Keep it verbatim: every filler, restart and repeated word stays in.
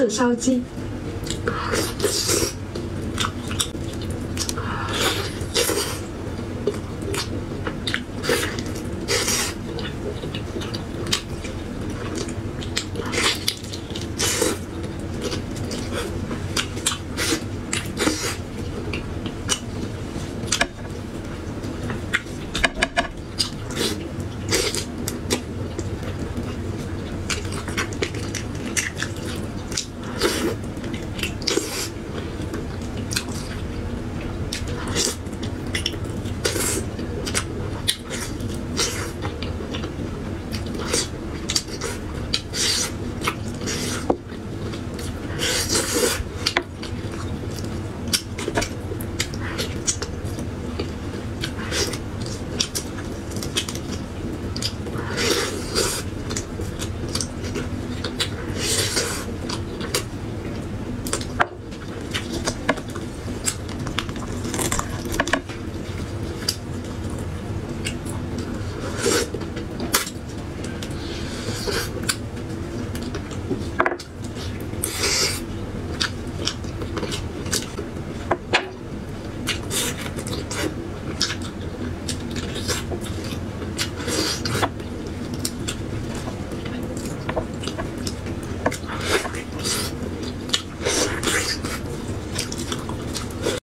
式烧鸡。